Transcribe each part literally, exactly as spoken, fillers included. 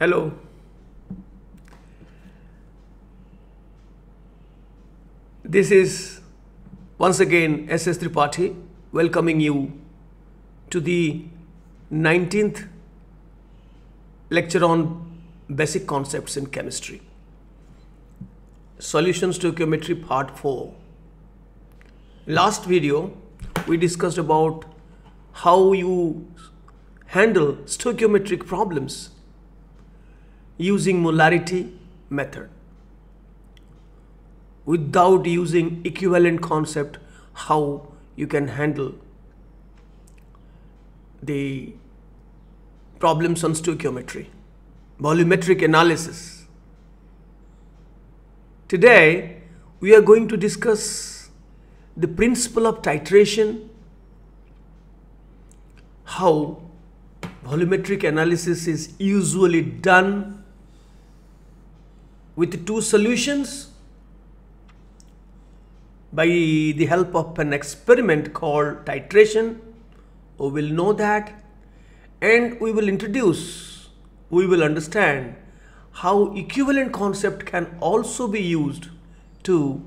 Hello. This is once again S S Tripathi welcoming you to the nineteenth lecture on basic concepts in chemistry. Solutions to Geometry Part four. Last video we discussed about how you handle stoichiometric problems using molarity method without using equivalent concept, how you can handle the problems on stoichiometry, volumetric analysis. Today we are going to discuss the principle of titration, how volumetric analysis is usually done with two solutions by the help of an experiment called titration. We will know that, and we will introduce, we will understand how equivalent concept can also be used to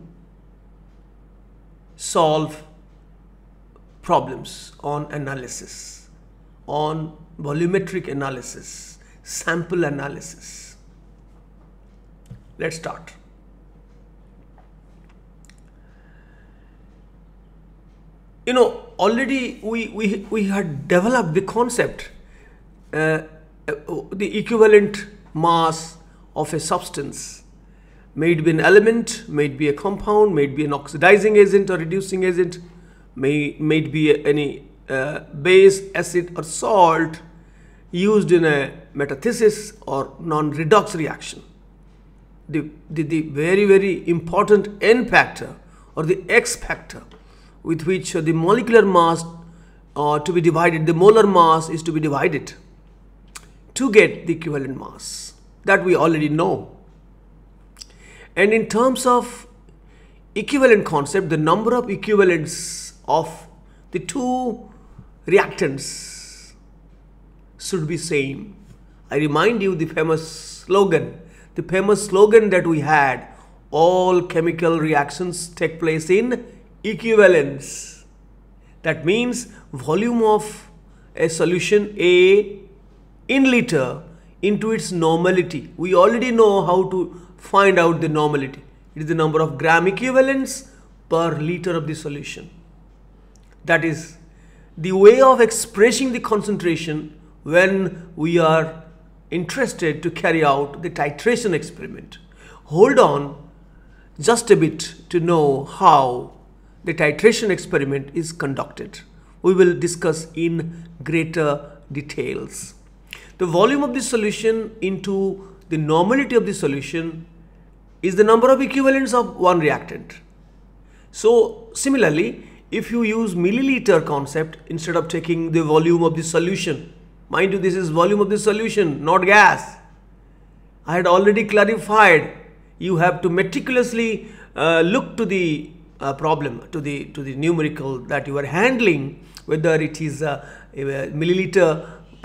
solve problems on analysis, on volumetric analysis, sample analysis. Let's start. You know, already we, we, we had developed the concept, uh, the equivalent mass of a substance. May it be an element, may it be a compound, may it be an oxidizing agent or reducing agent, may, may it be a, any uh, base, acid or salt used in a metathesis or non-redox reaction. The, the, the very, very important N factor or the X factor, with which the molecular mass uh, to be divided, the molar mass is to be divided to get the equivalent mass, that we already know. And in terms of equivalent concept, the number of equivalents of the two reactants should be same. I remind you the famous slogan, the famous slogan that we had, all chemical reactions take place in equivalence. That means volume of a solution A in liter into its normality. We already know how to find out the normality. It is the number of gram equivalents per liter of the solution. That is the way of expressing the concentration when we are interested to carry out the titration experiment. Hold on just a bit to know how the titration experiment is conducted. We will discuss in greater details. The volume of the solution into the normality of the solution is the number of equivalents of one reactant. So similarly, if you use milliliter concept instead of taking the volume of the solution, mind you, this is volume of the solution, not gas. I had already clarified, you have to meticulously uh, look to the Uh, problem, to the to the numerical that you are handling, whether it is a, a milliliter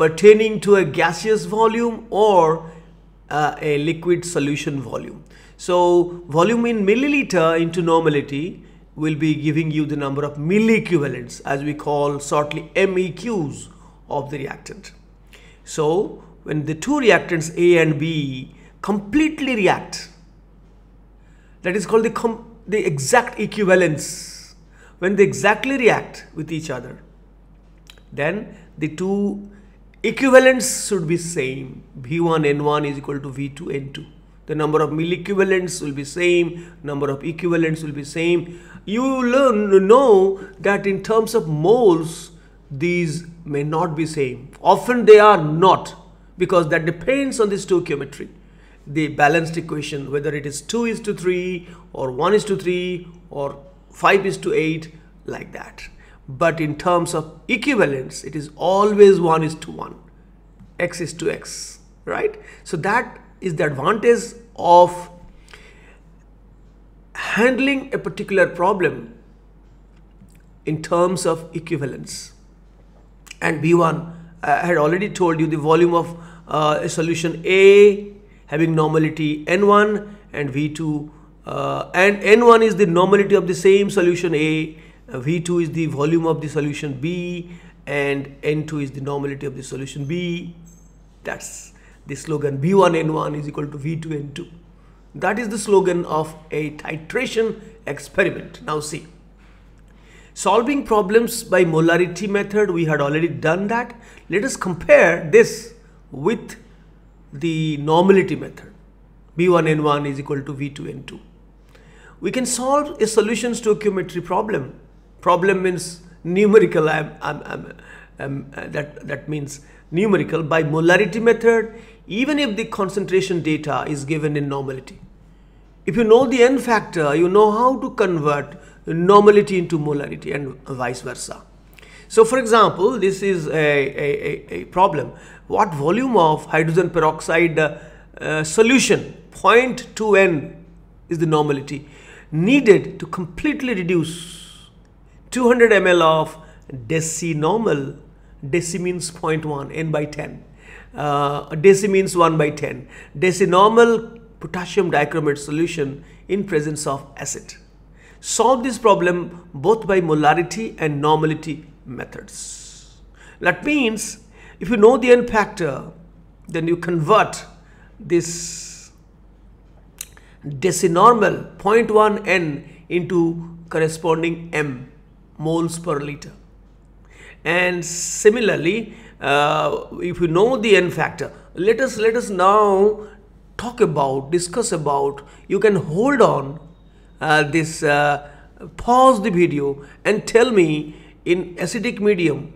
pertaining to a gaseous volume or uh, a liquid solution volume. So volume in milliliter into normality will be giving you the number of milliequivalents, as we call shortly M E Qs of the reactant. So when the two reactants A and B completely react, that is called the com the exact equivalence. When they exactly react with each other, then the two equivalents should be same. V one N one is equal to V two N two. The number of milliequivalents will be same, number of equivalents will be same. You will know that in terms of moles, these may not be same. Often they are not, because that depends on the stoichiometry, the balanced equation, whether it is two is to three or one is to three or five is to eight, like that. But in terms of equivalence, it is always one is to one, x is to x, right? So that is the advantage of handling a particular problem in terms of equivalence. And B one, I had already told you the volume of uh, solution A having normality N one and V two, uh, and N one is the normality of the same solution A, uh, V two is the volume of the solution B, and N two is the normality of the solution B. That's the slogan. V one N one is equal to V two N two. That is the slogan of a titration experiment. Now see, solving problems by molarity method, we had already done that. Let us compare this with the normality method. V one N one is equal to V two N two. We can solve a solution stoichiometry problem. Problem means numerical. I'm, I'm, I'm, I'm, uh, that, that means numerical by molarity method, even if the concentration data is given in normality. If you know the n factor, you know how to convert normality into molarity and vice versa. So for example, this is a, a, a, a problem. What volume of hydrogen peroxide uh, uh, solution zero point two N is the normality needed to completely reduce two hundred milliliters of deci normal. Deci means zero point one, N by ten. Uh, deci means one by ten. Deci normal potassium dichromate solution in presence of acid. Solve this problem both by molarity and normality methods. That means if you know the n factor, then you convert this decinormal zero point one N into corresponding m moles per liter. And similarly, uh, if you know the n factor, let us let us now talk about, discuss about. You can hold on. Uh, this uh, pause the video and tell me, in acidic medium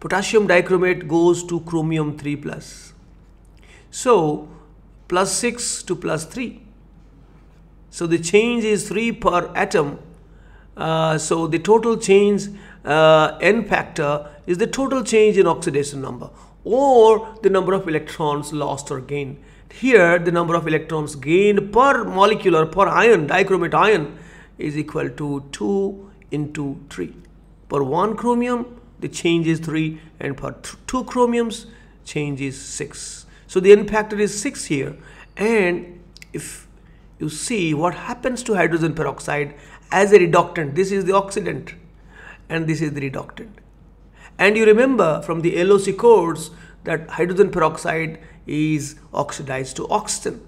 potassium dichromate goes to chromium three plus, so plus six to plus three, so the change is three per atom, uh, so the total change, uh, n factor is the total change in oxidation number or the number of electrons lost or gained. Here the number of electrons gained per molecular, per ion, dichromate ion, is equal to two into three. Per one chromium the change is three, and per two chromiums change is six. So the n factor is six here. And if you see what happens to hydrogen peroxide as a reductant, this is the oxidant and this is the reductant. And you remember from the L O C codes that hydrogen peroxide is oxidized to oxygen.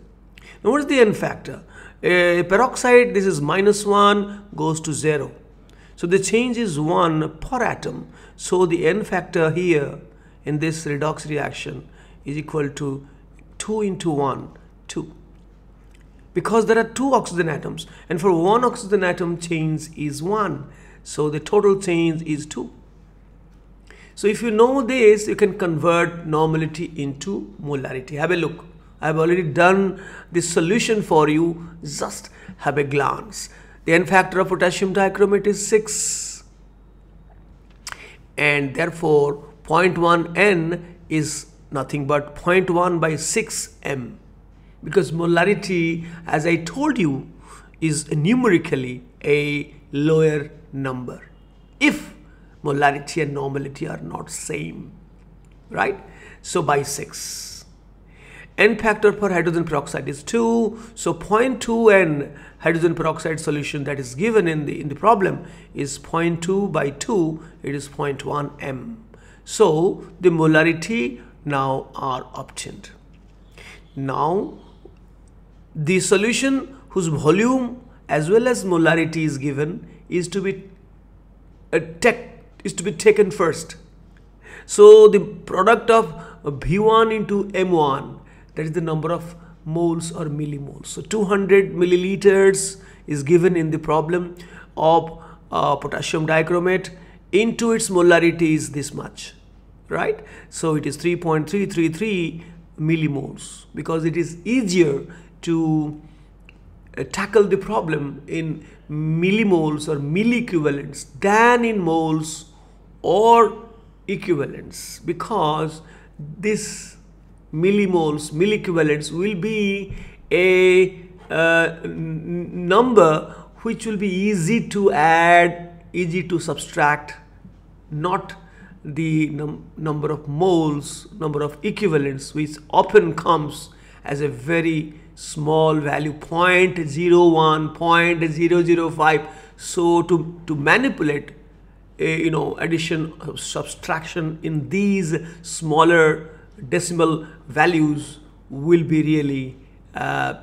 Now what is the n factor? Uh, peroxide, this is minus one, goes to zero. So the change is one per atom. So the n factor here in this redox reaction is equal to two into one, two. Because there are two oxygen atoms, and for one oxygen atom change is one. So the total change is two. So if you know this, you can convert normality into molarity. Have a look. I have already done this solution for you. Just have a glance. The n factor of potassium dichromate is six. And therefore, zero point one N is nothing but zero point one by six M. Because molarity, as I told you, is numerically a lower number. If molarity and normality are not same, right? So by six. N factor for hydrogen peroxide is two. So zero point two N hydrogen peroxide solution that is given in the in the problem is zero point two by two. It is zero point one M. So the molarity now are obtained. Now the solution whose volume as well as molarity is given is to be a tech. is to be taken first. So the product of V one into M one, that is the number of moles or millimoles. So two hundred milliliters is given in the problem of uh, potassium dichromate. Into its molarity is this much, right? So it is three point three three three millimoles, because it is easier to uh, tackle the problem in millimoles or milliequivalents than in moles or equivalents, because this millimoles, milliequivalents will be a uh, number which will be easy to add, easy to subtract, not the num number of moles, number of equivalents, which often comes as a very small value, zero point zero one, zero point zero zero five. So to, to manipulate a, you know, addition, subtraction in these smaller decimal values will be really uh,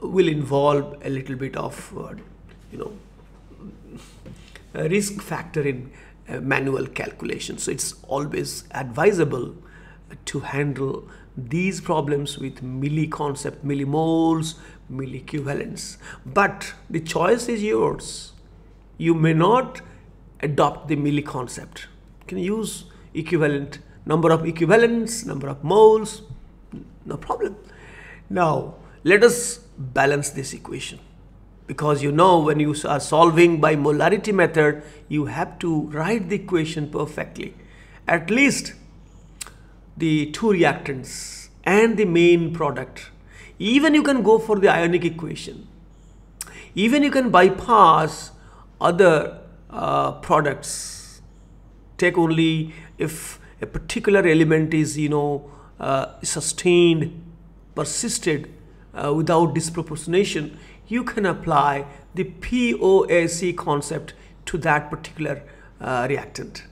will involve a little bit of uh, you know a risk factor in uh, manual calculation. So it's always advisable to handle these problems with milli concept, millimoles, milliequivalents. But the choice is yours. You may not adopt the milli concept. You can use equivalent, number of equivalents, number of moles, no problem. Now let us balance this equation, because you know when you are solving by molarity method, you have to write the equation perfectly. At least the two reactants and the main product. Even you can go for the ionic equation. Even you can bypass other uh, products. Take only if a particular element is, you know, uh, sustained, persisted uh, without disproportionation, you can apply the P O A C concept to that particular uh, reactant.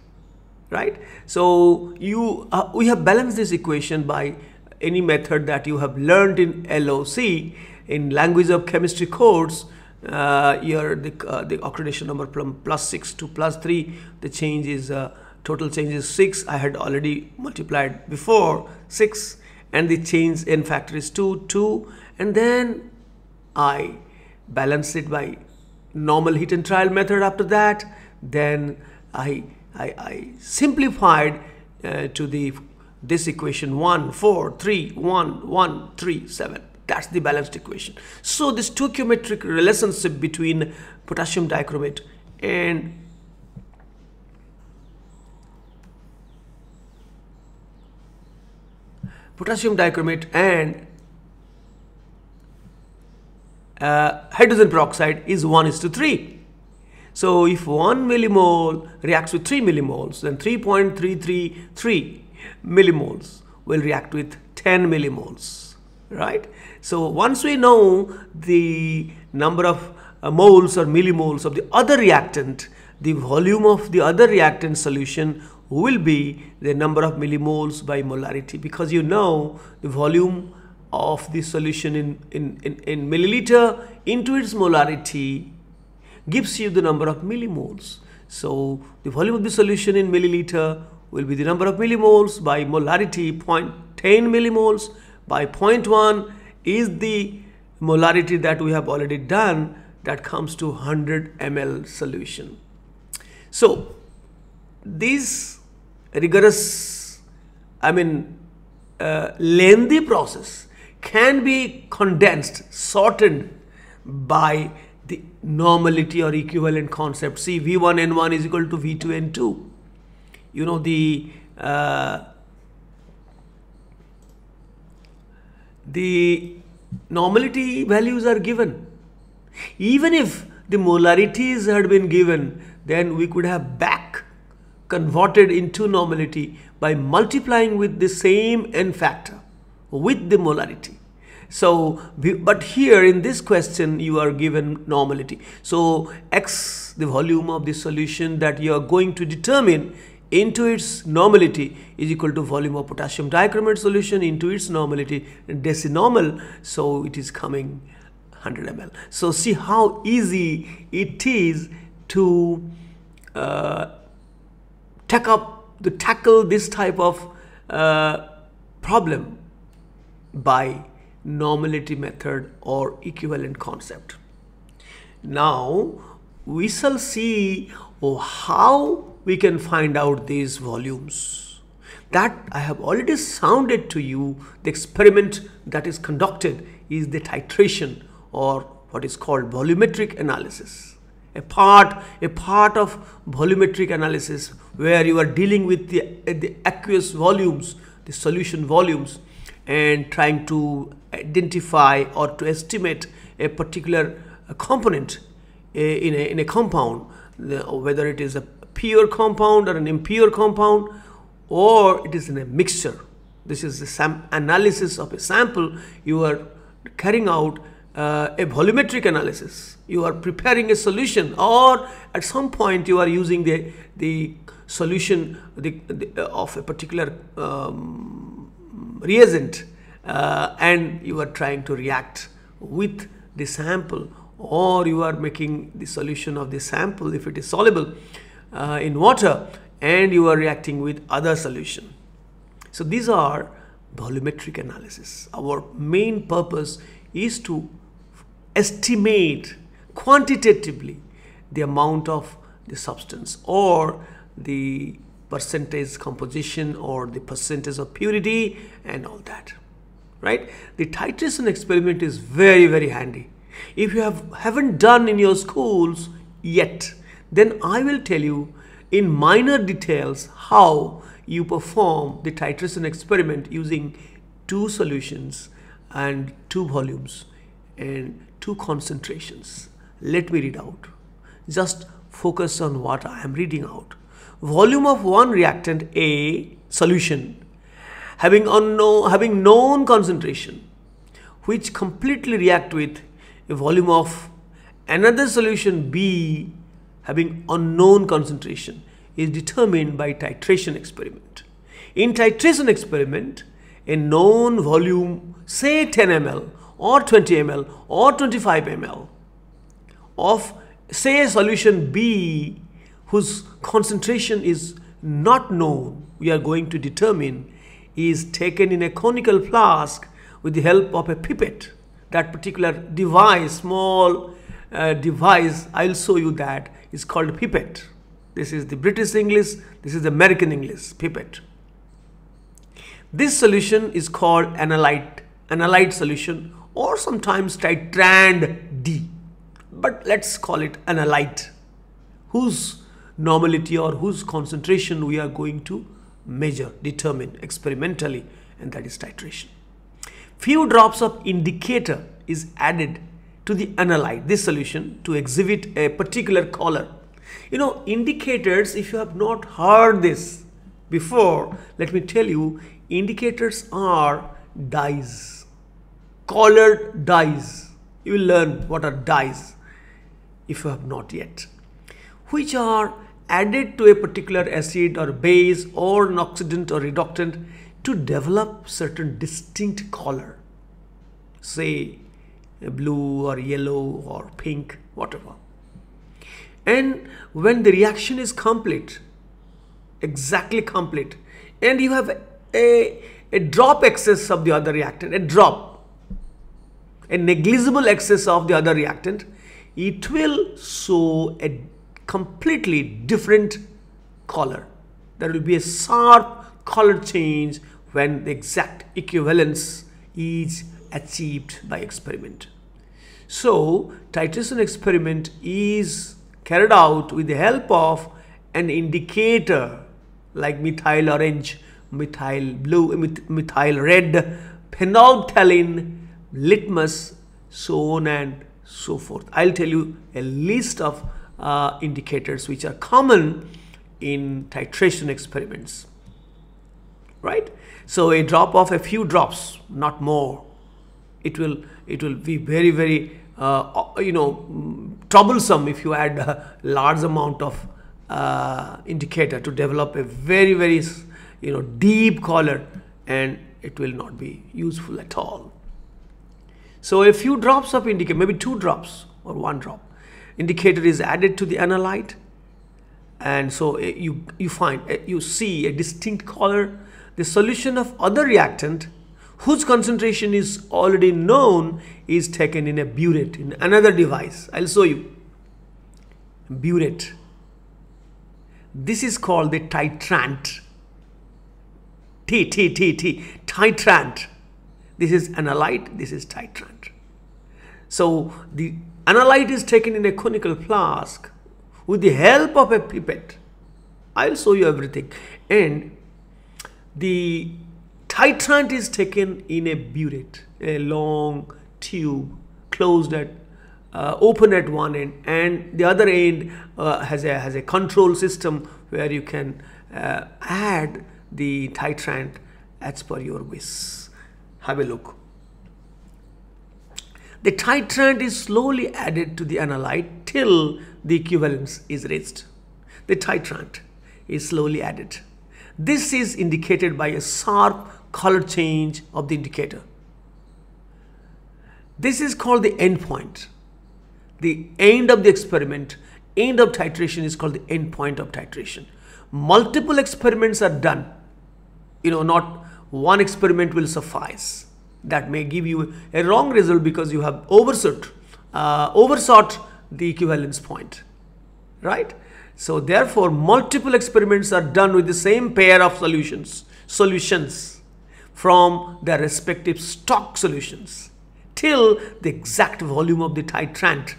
Right, so you uh, we have balanced this equation by any method that you have learned in L O C, in language of chemistry course. Uh, here the uh, the oxidation number from plus six to plus three. The change is uh, total change is six. I had already multiplied before six, and the change n factor is two, two, and then I balance it by normal heat and trial method. After that, then I. I, I simplified uh, to the this equation one, four, three, one, one, three, seven. That's the balanced equation. So this stoichiometric relationship between potassium dichromate and potassium dichromate and uh, hydrogen peroxide is one is to three. So if one millimole reacts with three millimoles, then three point three three three millimoles will react with ten millimoles, right? So once we know the number of uh, moles or millimoles of the other reactant, the volume of the other reactant solution will be the number of millimoles by molarity, because you know the volume of the solution in, in, in, in milliliter into its molarity gives you the number of millimoles. So the volume of the solution in milliliter will be the number of millimoles by molarity. Zero point one zero millimoles by zero point one is the molarity that we have already done, that comes to one hundred milliliter solution. So this rigorous, I mean uh, lengthy process can be condensed, shortened by the normality or equivalent concept. See, V one N one is equal to V two N two. You know, the uh, the normality values are given. Even if the molarities had been given, then we could have back converted into normality by multiplying with the same n factor with the molarity. So, but here in this question you are given normality. So X, the volume of the solution that you are going to determine into its normality, is equal to volume of potassium dichromate solution into its normality, decinormal. So it is coming one hundred milliliters. So see how easy it is to uh, take up, to tackle this type of uh, problem by normality method or equivalent concept. Now we shall see how we can find out these volumes. That I have already sounded to you. The experiment that is conducted is the titration, or what is called volumetric analysis. A part, a part of volumetric analysis where you are dealing with the, the aqueous volumes, the solution volumes, and trying to identify or to estimate a particular component in a, in a compound, whether it is a pure compound or an impure compound, or it is in a mixture. This is the sam analysis of a sample. You are carrying out uh, a volumetric analysis. You are preparing a solution, or at some point you are using the the solution the, the, of a particular um, reagent, uh, and you are trying to react with the sample, or you are making the solution of the sample, if it is soluble uh, in water, and you are reacting with other solution. So these are volumetric analysis. Our main purpose is to estimate quantitatively the amount of the substance, or the percentage composition, or the percentage of purity and all that, right? The titration experiment is very, very handy. If you have, haven't done in your schools yet, then I will tell you in minor details how you perform the titration experiment using two solutions and two volumes and two concentrations. Let me read out. Just focus on what I am reading out. Volume of one reactant A solution having unknown, having known concentration, which completely react with a volume of another solution B having unknown concentration, is determined by titration experiment. In titration experiment, a known volume, say ten milliliters or twenty milliliters or twenty-five milliliters of say a solution B whose concentration is not known, we are going to determine, is taken in a conical flask with the help of a pipette. That particular device, small uh, device, I'll show you, that is called pipette. This is the British English, this is the American English, pipette. This solution is called analyte, analyte solution, or sometimes titrant D, but let's call it analyte, whose normality or whose concentration we are going to measure, determine experimentally, and that is titration. Few drops of indicator is added to the analyte, this solution, to exhibit a particular color. You know, indicators, if you have not heard this before, let me tell you, indicators are dyes, colored dyes. You will learn what are dyes if you have not yet, which are added to a particular acid or base or an oxidant or reductant to develop certain distinct color, say blue or yellow or pink, whatever. And when the reaction is complete, exactly complete, and you have a, a drop excess of the other reactant, a drop, a negligible excess of the other reactant, it will show a completely different color. There will be a sharp color change when the exact equivalence is achieved by experiment. So, titration experiment is carried out with the help of an indicator like methyl orange, methyl blue, methyl red, phenolphthalein, litmus, so on and so forth. I'll tell you a list of uh, indicators which are common in titration experiments, right? So a drop of a few drops, not more. It will, it will be very, very, uh, you know, troublesome if you add a large amount of uh, indicator to develop a very, very, you know, deep color, and it will not be useful at all. So a few drops of indicator, maybe two drops or one drop, indicator is added to the analyte, and so you, you find, you see a distinct color. The solution of other reactant whose concentration is already known is taken in a burette, in another device. I'll show you. Burette. This is called the titrant. T, T, T, T. Titrant. This is analyte, this is titrant. So the analyte is taken in a conical flask with the help of a pipette. I'll show you everything. And the titrant is taken in a burette, a long tube closed at uh, open at one end, and the other end uh, has a has a control system where you can uh, add the titrant as per your wish. Have a look. The titrant is slowly added to the analyte till the equivalence is reached. The titrant is slowly added. This is indicated by a sharp color change of the indicator. This is called the end point. The end of the experiment, end of titration is called the end point of titration. Multiple experiments are done. You know, not one experiment will suffice. That may give you a wrong result because you have overshot, uh, overshot the equivalence point, right? So therefore, multiple experiments are done with the same pair of solutions, solutions from their respective stock solutions till the exact volume of the titrant,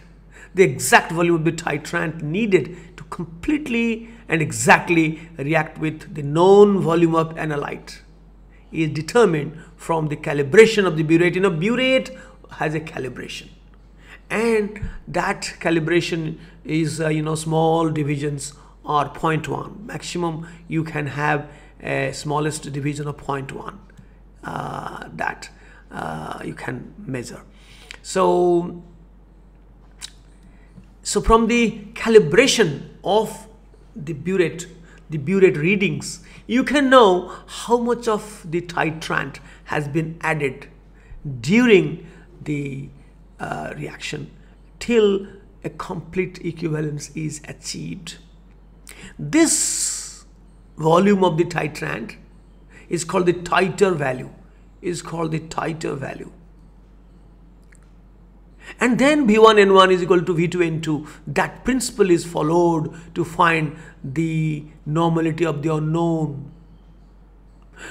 the exact volume of the titrant needed to completely and exactly react with the known volume of analyte is determined from the calibration of the burette. You know, burette has a calibration, and that calibration is, uh, you know, small divisions or zero point one. Maximum you can have a smallest division of zero point one uh, that uh, you can measure. So, so from the calibration of the burette, the burette readings, you can know how much of the titrant has been added during the uh, reaction till a complete equivalence is achieved. This volume of the titrant is called the titer value, is called the titer value. And then V one N one is equal to V two N two. That principle is followed to find the normality of the unknown.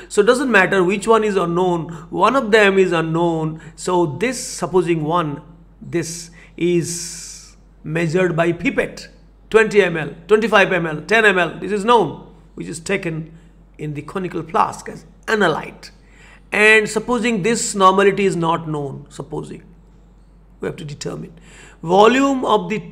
So it doesn't matter which one is unknown, one of them is unknown. So this, supposing one, this is measured by pipette, twenty milliliters, twenty-five milliliters, ten milliliters. This is known, which is taken in the conical flask as analyte. And supposing this normality is not known, supposing, we have to determine volume of the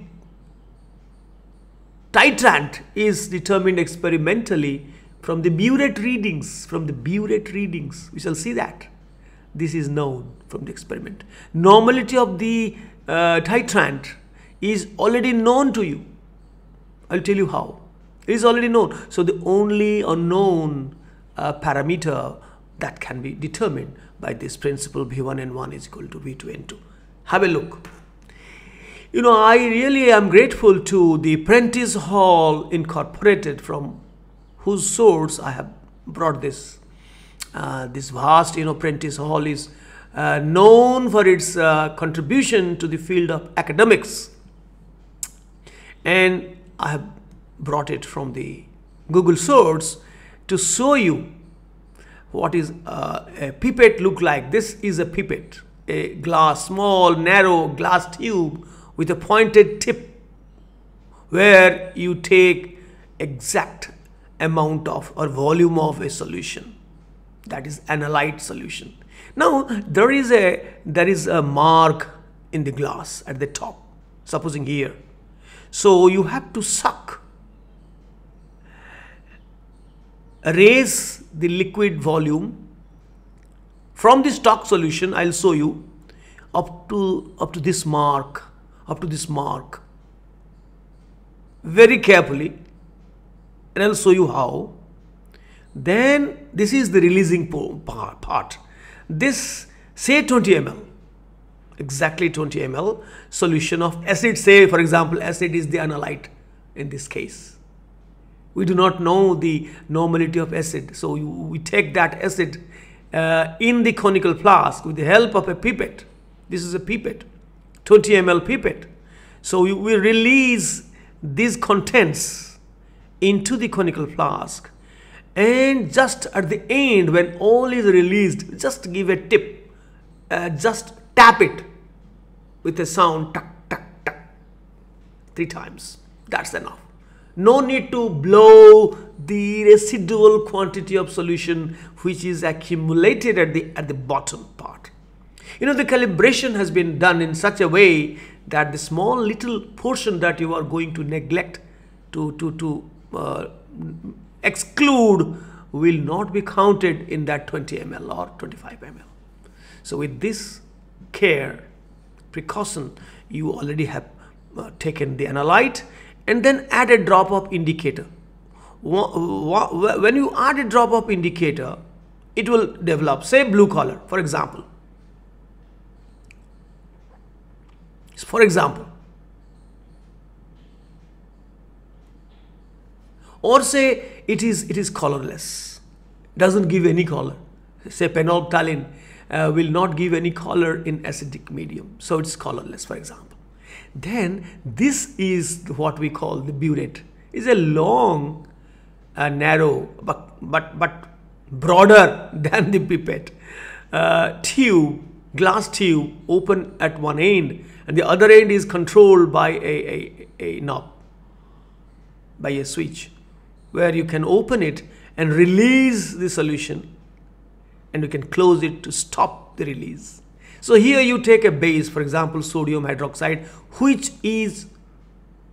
titrant is determined experimentally from the burette readings, from the burette readings. We shall see that this is known from the experiment. Normality of the uh, titrant is already known to you. I'll tell you how. It is already known. So the only unknown uh, parameter that can be determined by this principle V one N one is equal to V two N two. Have a look. You know, I really am grateful to the Prentice Hall Incorporated, from whose source I have brought this. Uh, this vast, you know, Prentice Hall is uh, known for its uh, contribution to the field of academics. And I have brought it from the Google source to show you what is uh, a pipette look like. This is a pipette. A glass, small, narrow glass tube with a pointed tip where you take exact amount of or volume of a solution, that is analyte solution. Now there is a there is a mark in the glass at the top, supposing here. So you have to suck, raise the liquid volume from the stock solution, I'll show you, up to, up to this mark, up to this mark, very carefully, and I'll show you how. Then this is the releasing part. This, say twenty milliliters, exactly twenty milliliters solution of acid, say for example, acid is the analyte in this case. We do not know the normality of acid, so you, we take that acid Uh, in the conical flask with the help of a pipette. This is a pipette, twenty milliliters pipette. So you will release these contents into the conical flask, and just at the end when all is released, just give a tip, uh, just tap it with a sound, tuck, tuck, tuck, three times. That's enough. No need to blow the residual quantity of solution which is accumulated at the at the bottom part. You know, the calibration has been done in such a way that the small little portion that you are going to neglect to, to, to uh, exclude will not be counted in that twenty milliliters or twenty-five milliliters. So with this care, precaution, you already have uh, taken the analyte and then add a drop of indicator. When you add a drop of indicator, it will develop, say, blue color, for example. For example, or say it is it is colorless, doesn't give any color. Say phenolphthalein uh, will not give any color in acidic medium, so it's colorless, for example. Then this is what we call the burette. It's a long, uh, narrow, but but but broader than the pipette uh, tube, glass tube, open at one end, and the other end is controlled by a, a, a knob, by a switch, where you can open it and release the solution, and you can close it to stop the release. So here you take a base, for example, sodium hydroxide, which is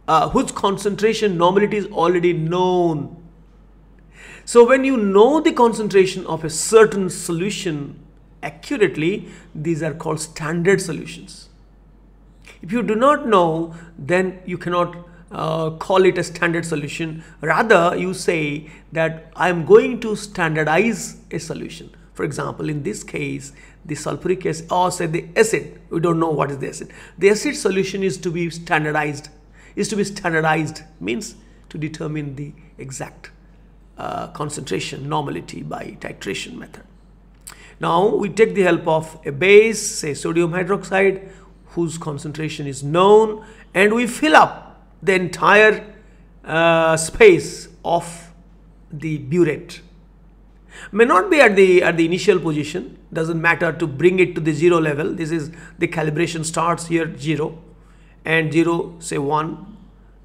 uh, whose concentration normality is already known. So when you know the concentration of a certain solution accurately, these are called standard solutions. If you do not know, then you cannot uh, call it a standard solution. Rather, you say that I am going to standardize a solution. For example, in this case, the sulfuric acid, or say the acid, we don't know what is the acid. The acid solution is to be standardized. Is to be standardized means to determine the exact uh, concentration normality by titration method. Now, we take the help of a base, say sodium hydroxide, whose concentration is known, and we fill up the entire uh, space of the burette. May not be at the at the initial position, doesn't matter, to bring it to the zero level. This is the calibration starts here zero, and zero, say one.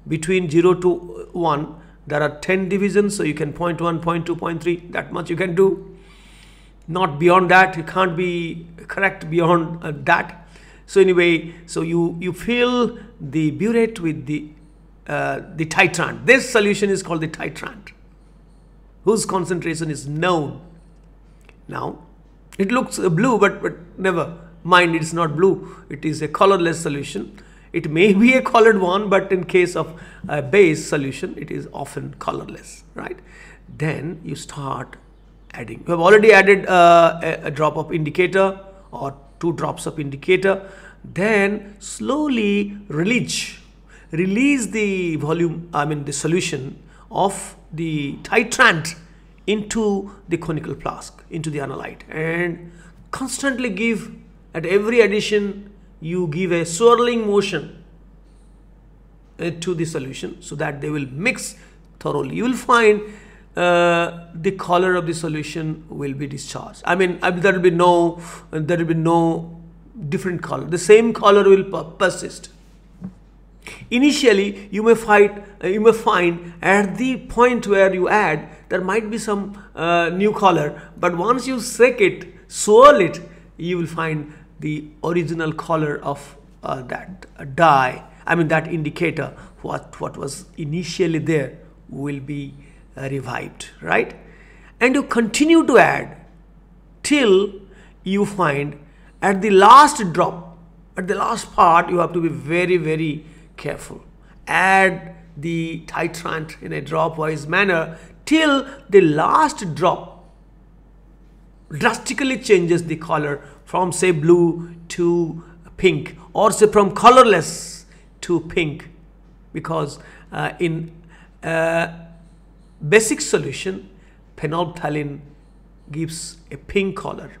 Between zero to one, there are ten divisions, so you can zero point one, zero point two, zero point three, that much you can do. Not beyond that, you can't be correct beyond uh, that. So anyway, so you, you fill the burette with the, uh, the titrant. This solution is called the titrant, whose concentration is known. Now, it looks blue, but, but never mind, it's not blue. It is a colorless solution. It may be a colored one, but in case of a base solution, it is often colorless, right? Then you start adding. We have already added uh, a, a drop of indicator or two drops of indicator. Then slowly release, release the volume, I mean the solution of the titrant into the conical flask, into the analyte, and constantly give, at every addition you give a swirling motion uh, to the solution so that they will mix thoroughly. You will find uh, the color of the solution will be discharged. I mean, I mean there will be no there will be no different color. The same color will persist. Initially, you may fight, uh, you may find at the point where you add, there might be some uh, new color, but once you shake it, swirl it, you will find the original color of uh, that uh, dye, I mean that indicator, what, what was initially there will be uh, revived, right? And you continue to add till you find at the last drop, at the last part, you have to be very, very careful. Add the titrant in a drop-wise manner till the last drop drastically changes the color from, say, blue to pink, or say from colorless to pink, because uh, in uh, basic solution phenolphthalein gives a pink color,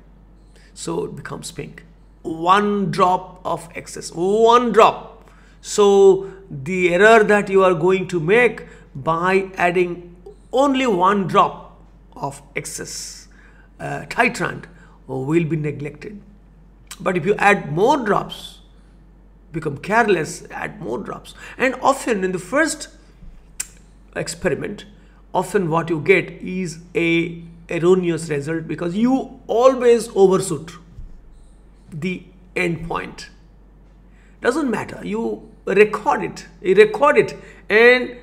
so it becomes pink. One drop of excess, one drop. So the error that you are going to make by adding only one drop of excess uh, titrant will be neglected. But if you add more drops, become careless, add more drops. And often in the first experiment, often what you get is an erroneous result because you always overshoot the end point. Doesn't matter, you record it, you record it, and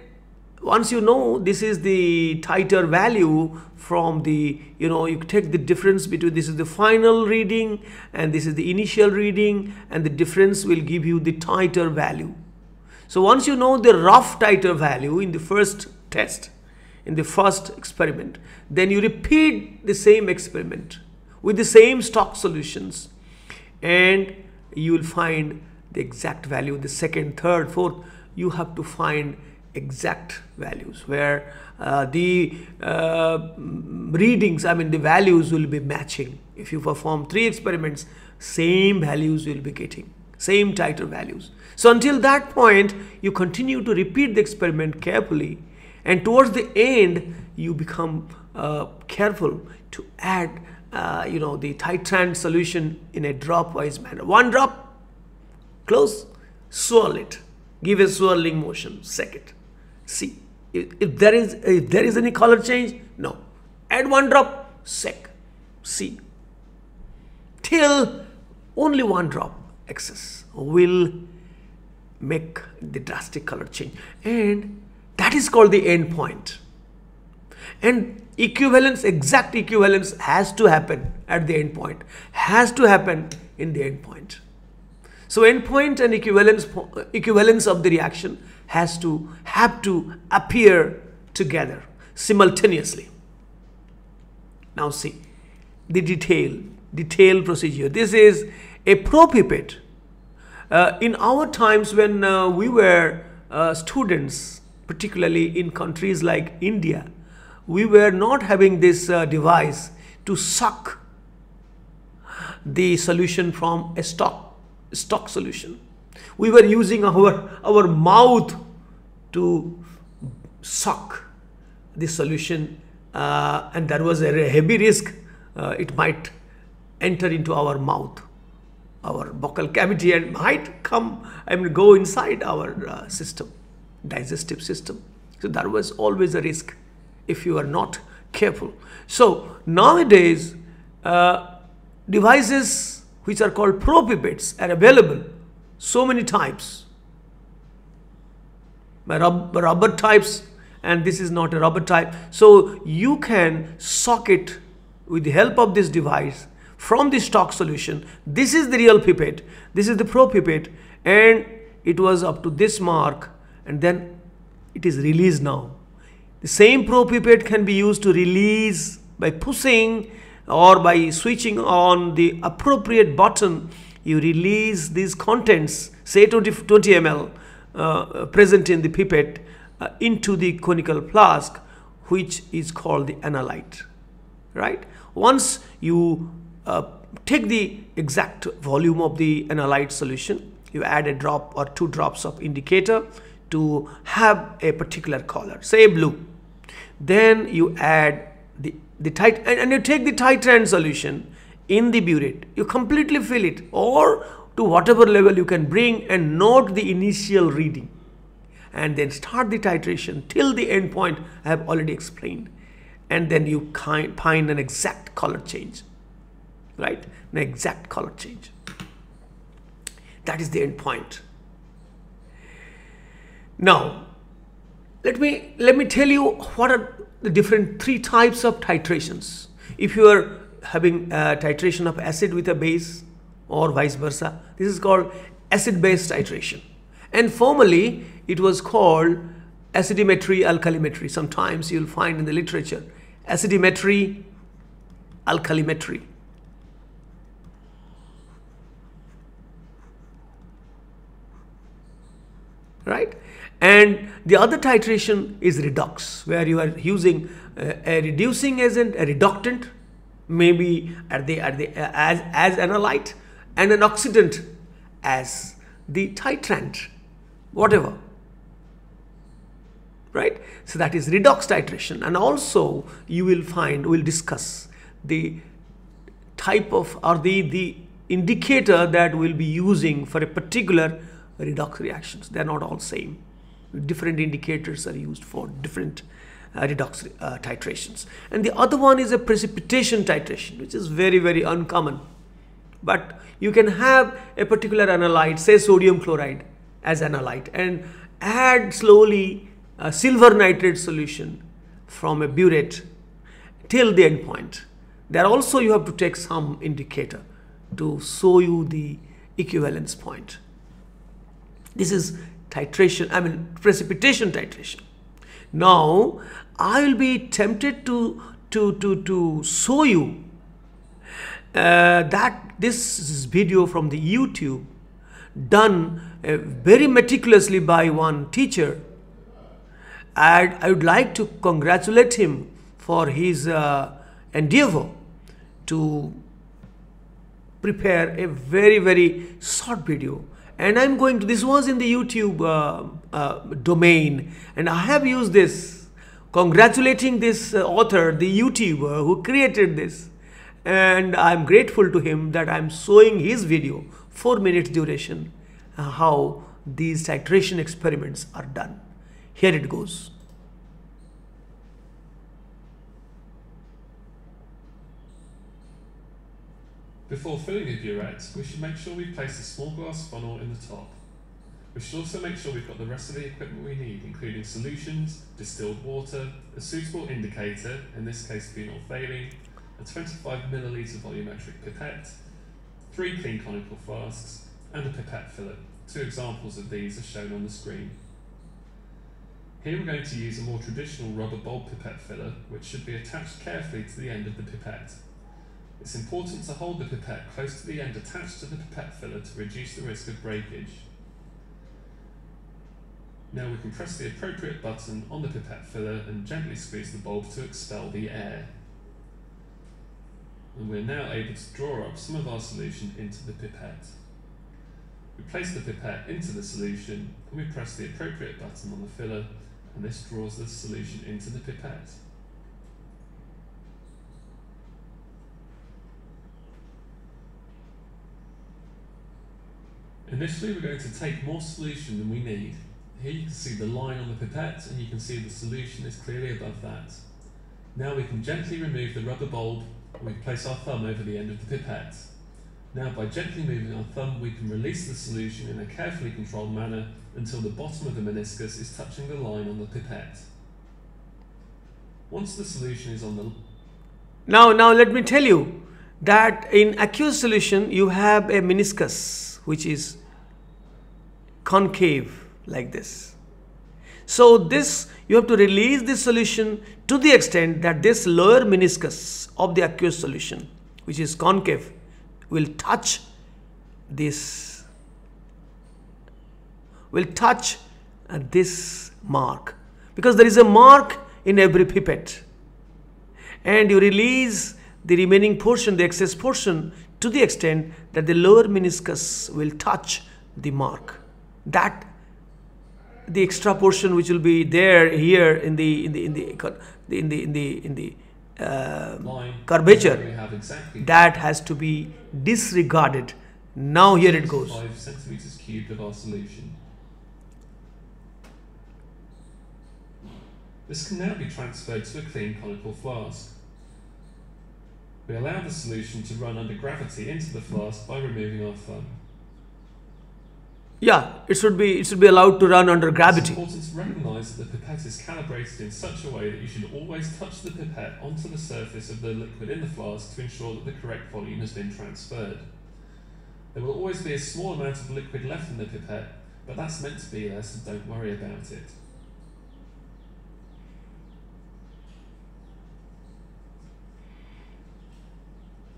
once you know this is the titer value from the, you know, you take the difference between this is the final reading and this is the initial reading, and the difference will give you the titer value. So once you know the rough titer value in the first test, in the first experiment, then you repeat the same experiment with the same stock solutions, and you will find the exact value. The second, third, fourth, you have to find exact values where uh, the uh, readings, I mean the values will be matching. If you perform three experiments, same values you will be getting, same titer values. So until that point, you continue to repeat the experiment carefully, and towards the end, you become uh, careful to add uh, you know, the titrant solution in a drop-wise manner. One drop, close, swirl it, give a swirling motion, second. See if, if there is if there is any color change, no, add one drop, sec, see, till only one drop excess will make the drastic color change, and that is called the end point. And equivalence, exact equivalence has to happen at the end point, has to happen in the end point. So end point and equivalence equivalence of the reaction has to have to appear together simultaneously. Now see the detail detail procedure. This is a propipet. Uh, in our times when uh, we were uh, students, particularly in countries like India, we were not having this uh, device to suck the solution from a stock. stock solution. We were using our our mouth to suck the solution, uh, and there was a heavy risk uh, it might enter into our mouth, our buccal cavity, and might come I mean go inside our uh, system, digestive system. So there was always a risk if you are not careful. So nowadays uh, devices which are called propipets are available, so many types, rubber types, and this is not a rubber type. So you can sock it with the help of this device from the stock solution. This is the real pipette, this is the propipet, and it was up to this mark, and then it is released now. The same propipet can be used to release by pushing, or by switching on the appropriate button, you release these contents, say twenty, twenty milliliters uh, present in the pipette uh, into the conical flask, which is called the analyte, right? Once you uh, take the exact volume of the analyte solution, you add a drop or two drops of indicator to have a particular color, say blue. Then you add the The tit and, and you take the titrant solution in the burette, you completely fill it or to whatever level you can bring, and note the initial reading, and then start the titration till the end point I have already explained, and then you find an exact color change, right? An exact color change. That is the end point. Now let me let me tell you what are the different three types of titrations. If you are having uh, titration of acid with a base or vice versa, this is called acid-base titration, and formerly it was called acidimetry, alkalimetry. Sometimes you'll find in the literature acidimetry, alkalimetry. Right? And the other titration is redox, where you are using uh, a reducing agent, a reductant, maybe at the, at the, uh, as, as analyte, and an oxidant as the titrant, whatever, right? So that is redox titration. And also you will find, we'll discuss the type of, or the, the indicator that we'll be using for a particular redox reactions. They're not all same. Different indicators are used for different uh, redox uh, titrations. And the other one is a precipitation titration, which is very, very uncommon. But you can have a particular analyte, say sodium chloride as analyte, and add slowly a silver nitrate solution from a burette till the end point. There also you have to take some indicator to show you the equivalence point. This is titration, I mean precipitation titration. Now I will be tempted to, to, to, to show you uh, that this is video from the YouTube done uh, very meticulously by one teacher, and I would like to congratulate him for his uh, endeavor to prepare a very very short video. And I'm going to, this was in the YouTube uh, uh, domain, and I have used this congratulating this uh, author, the YouTuber who created this, and I'm grateful to him that I'm showing his video, four minutes duration, uh, how these titration experiments are done. Here it goes. Before filling the burette, we should make sure we place a small glass funnel in the top. We should also make sure we've got the rest of the equipment we need, including solutions, distilled water, a suitable indicator, in this case phenolphthalein, a twenty-five milliliter volumetric pipette, three clean conical flasks, and a pipette fillet. Two examples of these are shown on the screen. Here we're going to use a more traditional rubber bulb pipette filler, which should be attached carefully to the end of the pipette. It's important to hold the pipette close to the end attached to the pipette filler to reduce the risk of breakage. Now we can press the appropriate button on the pipette filler and gently squeeze the bulb to expel the air. And we're now able to draw up some of our solution into the pipette. We place the pipette into the solution and we press the appropriate button on the filler, and this draws the solution into the pipette. Initially we're going to take more solution than we need. Here you can see the line on the pipette, and you can see the solution is clearly above that. Now we can gently remove the rubber bulb and we place our thumb over the end of the pipette. Now by gently moving our thumb we can release the solution in a carefully controlled manner until the bottom of the meniscus is touching the line on the pipette. Once the solution is on the... Now, now let me tell you that in aqueous solution you have a meniscus which is concave like this. So this, you have to release this solution to the extent that this lower meniscus of the aqueous solution, which is concave, will touch this, will touch uh, this mark, because there is a mark in every pipette, and you release the remaining portion, the excess portion, to the extent that the lower meniscus will touch the mark. That the extra portion which will be there here in the in the in the in the in the, in the uh, curvature, exactly that has to be disregarded. Now here it goes. Five centimeters cubed of our solution. This can now be transferred to a clean conical flask. We allow the solution to run under gravity into the flask by removing our thumb. Yeah, it should be, it should be allowed to run under gravity. It's important to recognise that the pipette is calibrated in such a way that you should always touch the pipette onto the surface of the liquid in the flask to ensure that the correct volume has been transferred. There will always be a small amount of liquid left in the pipette, but that's meant to be there, so don't worry about it.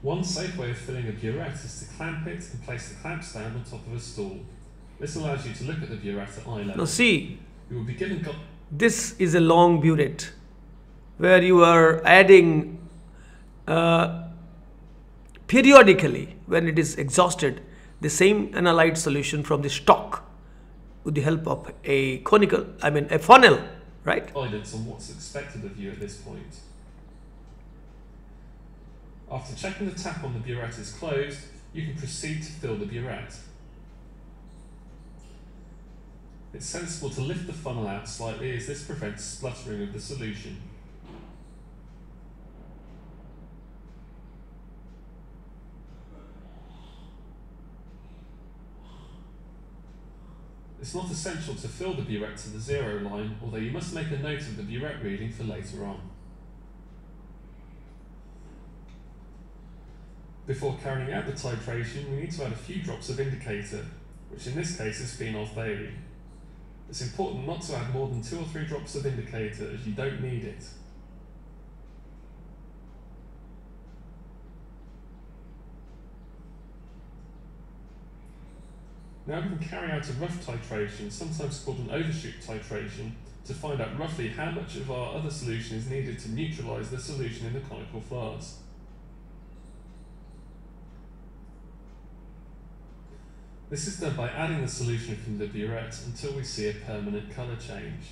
One safe way of filling a burette is to clamp it and place the clamp stand on top of a stool. This allows you to look at the burette at eye level. Now see, you will be given this is a long burette where you are adding uh, periodically, when it is exhausted, the same analyte solution from the stock with the help of a conical, I mean a funnel, right? Guidance on what's expected of you at this point. After checking the tap on the burette is closed, you can proceed to fill the burette. It's sensible to lift the funnel out slightly, as this prevents spluttering of the solution. It's not essential to fill the burette to the zero line, although you must make a note of the burette reading for later on. Before carrying out the titration, we need to add a few drops of indicator, which in this case is phenolphthalein. It's important not to add more than two or three drops of indicator, as you don't need it. Now we can carry out a rough titration, sometimes called an overshoot titration, to find out roughly how much of our other solution is needed to neutralise the solution in the conical flask. This is done by adding the solution from the burette until we see a permanent colour change.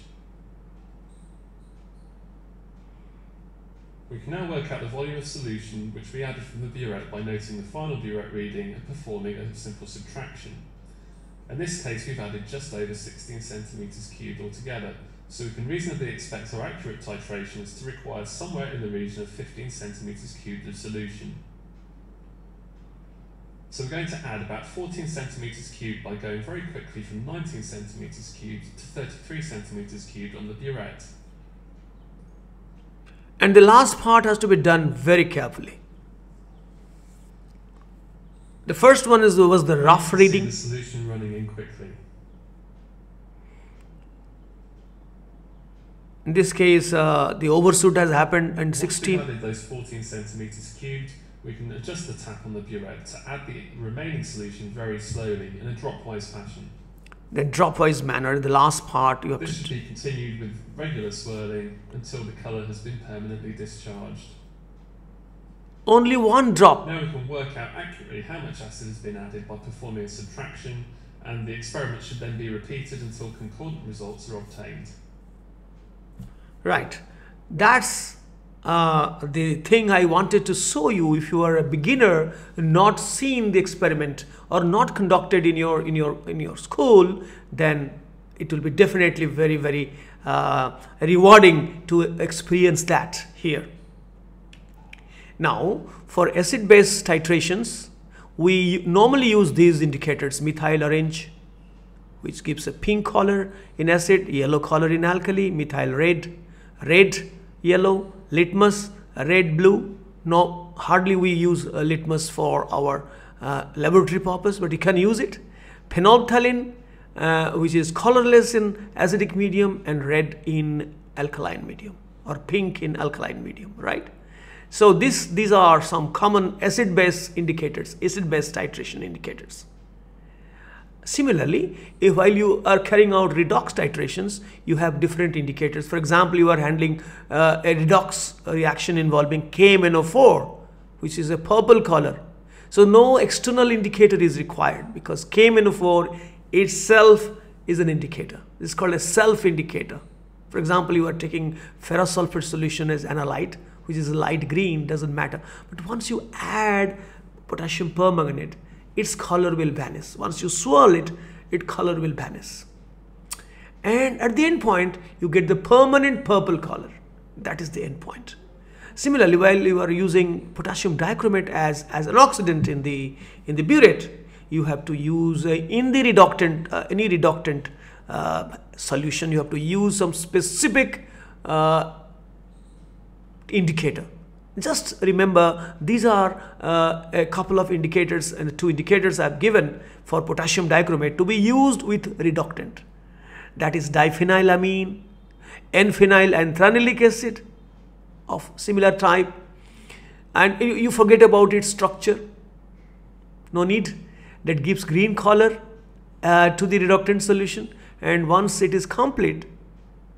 We can now work out the volume of solution which we added from the burette by noting the final burette reading and performing a simple subtraction. In this case, we've added just over sixteen centimetres cubed altogether, so we can reasonably expect our accurate titrations to require somewhere in the region of fifteen centimetres cubed of solution. So we're going to add about fourteen centimetres cubed by going very quickly from nineteen centimetres cubed to thirty-three centimetres cubed on the burette. And the last part has to be done very carefully. The first one is was the rough reading. The solution running in quickly. In this case, uh, the overshoot has happened and sixteen. Once we've added those fourteen centimetres cubed, we can adjust the tap on the burette to add the remaining solution very slowly in a dropwise fashion. The dropwise manner, the last part you have this to should be continued with regular swirling until the colour has been permanently discharged. Only one drop. Now we can work out accurately how much acid has been added by performing a subtraction, and the experiment should then be repeated until concordant results are obtained. Right. That's Uh, the thing I wanted to show you. If you are a beginner, not seen the experiment or not conducted in your in your in your school, then it will be definitely very very uh, rewarding to experience that here. Now, for acid-base titrations, we normally use these indicators: methyl orange, which gives a pink color in acid, yellow color in alkali; methyl red, red, yellow; litmus, red, blue. No, hardly we use uh, litmus for our uh, laboratory purpose, but you can use it. Phenolphthalein, uh, which is colorless in acidic medium and red in alkaline medium, or pink in alkaline medium, right? So this, these are some common acid-base indicators, acid-base titration indicators. Similarly, if while you are carrying out redox titrations, you have different indicators. For example, you are handling uh, a redox reaction involving K M N O four, which is a purple color. So no external indicator is required, because K M N O four itself is an indicator. This is called a self-indicator. For example, you are taking ferrous sulfate solution as analyte, which is light green, doesn't matter. But once you add potassium permanganate, its color will vanish. Once you swirl it, its color will vanish. And at the end point, you get the permanent purple color. That is the end point. Similarly, while you are using potassium dichromate as, as an oxidant in the, in the burette, you have to use uh, in the reductant, uh, any reductant uh, solution, you have to use some specific uh, indicator. Just remember, these are uh, a couple of indicators, and two indicators I have given for potassium dichromate to be used with reductant. That is diphenylamine, n-phenyl anthranilic acid of similar type, and you, you forget about its structure. No need. That gives green color uh, to the reductant solution, and once it is complete,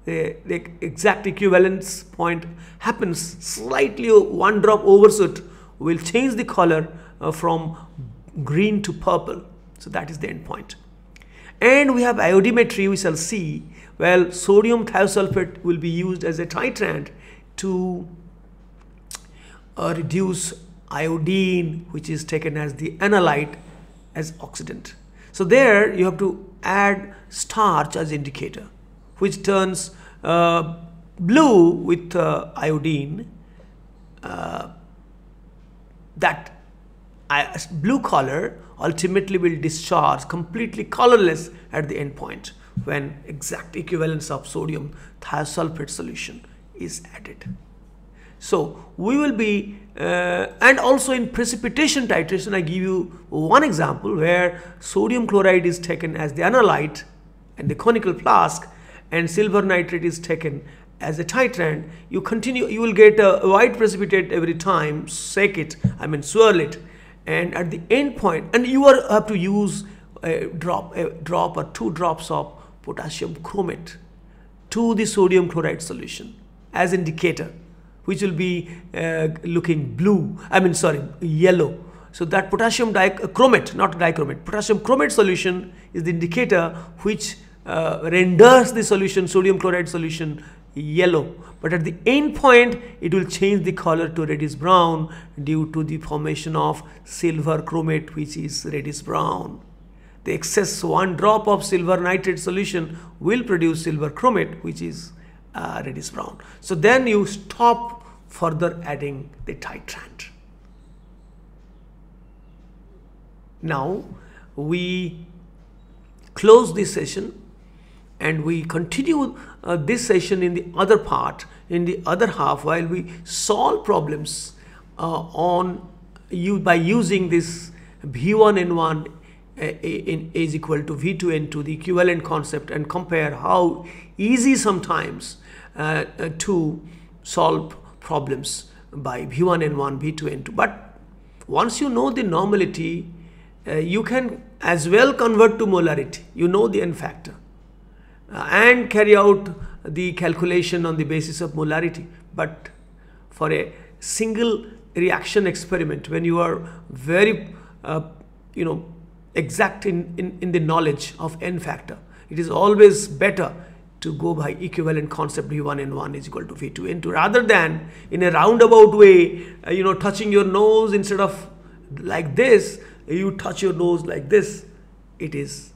The, the exact equivalence point happens. Slightly one drop overshoot will change the color uh, from green to purple. So that is the end point. And we have iodometry, we shall see. Well, sodium thiosulfate will be used as a titrant to uh, reduce iodine, which is taken as the analyte, as oxidant. So there you have to add starch as indicator, which turns uh, blue with uh, iodine. Uh, that blue color ultimately will discharge completely colorless at the end point when exact equivalence of sodium thiosulfate solution is added. So we will be uh, and also in precipitation titration, I give you one example where sodium chloride is taken as the analyte and the conical flask, and silver nitrate is taken as a titrant. You continue, you will get a white precipitate every time, shake it, I mean swirl it, and at the end point, and you are, have to use a drop, a drop or two drops of potassium chromate to the sodium chloride solution as indicator, which will be uh, looking blue, I mean sorry, yellow. So that potassium chromate, not dichromate, potassium chromate solution is the indicator which uh, renders the solution, sodium chloride solution, yellow, but at the end point it will change the color to reddish brown due to the formation of silver chromate, which is reddish brown. The excess one drop of silver nitrate solution will produce silver chromate, which is uh, reddish brown. So then you stop further adding the titrant. Now we close this session and we continue uh, this session in the other part, in the other half, while we solve problems uh, on you by using this V one N one uh, in is equal to V two N two, the equivalent concept, and compare how easy sometimes uh, uh, to solve problems by V one N one, V two N two. But once you know the normality, uh, you can as well convert to molarity. You know the N factor. Uh, and carry out the calculation on the basis of molarity. But for a single reaction experiment, when you are very uh, you know exact in, in, in the knowledge of N factor, it is always better to go by equivalent concept V one N one is equal to V two N two, rather than in a roundabout way, uh, you know touching your nose instead of like this, you touch your nose like this. It is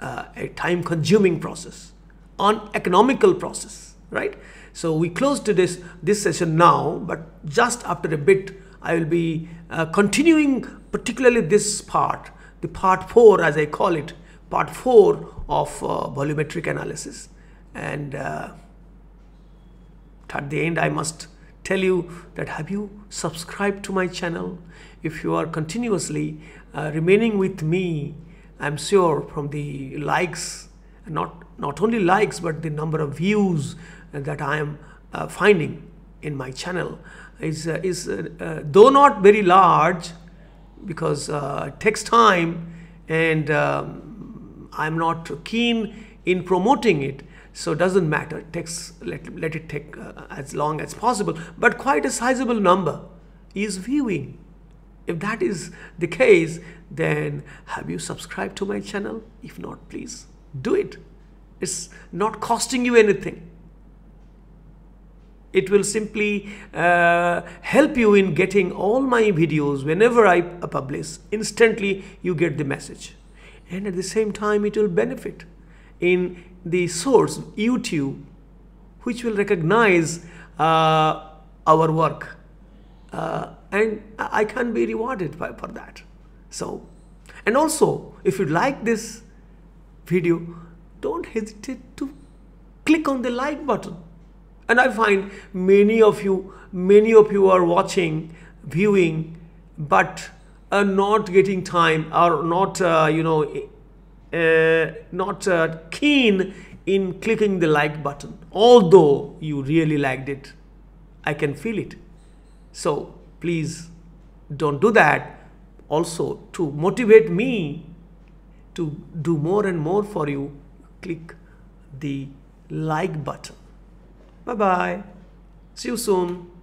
Uh, a time-consuming process, uneconomical process, right? So we close to this this session now, but just after a bit I will be uh, continuing particularly this part, the part four as I call it, part four of uh, volumetric analysis. And uh, at the end I must tell you that have you subscribed to my channel? If you are continuously uh, remaining with me, I'm sure from the likes, not, not only likes, but the number of views that I am uh, finding in my channel is, uh, is uh, uh, though not very large, because uh, it takes time and um, I'm not keen in promoting it. So it doesn't matter, it takes, let, let it take uh, as long as possible, but quite a sizable number is viewing. If that is the case, then have you subscribed to my channel? If not, please do it. It's not costing you anything. It will simply uh, help you in getting all my videos whenever I publish. Instantly you get the message, and at the same time it will benefit in the source YouTube, which will recognize uh, our work. Uh, and I can be rewarded by, for that. So, and also if you like this video, don't hesitate to click on the like button. And I find many of you, many of you are watching, viewing, but are not getting time, are not, uh, you know, uh, not uh, keen in clicking the like button, although you really liked it. I can feel it. So please don't do that. Also, to motivate me to do more and more for you, click the like button. Bye bye. See you soon.